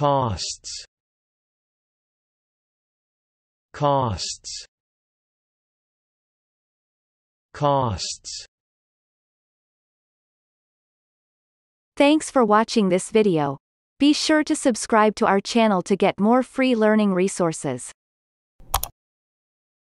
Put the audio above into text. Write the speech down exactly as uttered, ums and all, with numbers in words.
Costs. Costs. Costs. Thanks for watching this video. Be sure to subscribe to our channel to get more free learning resources.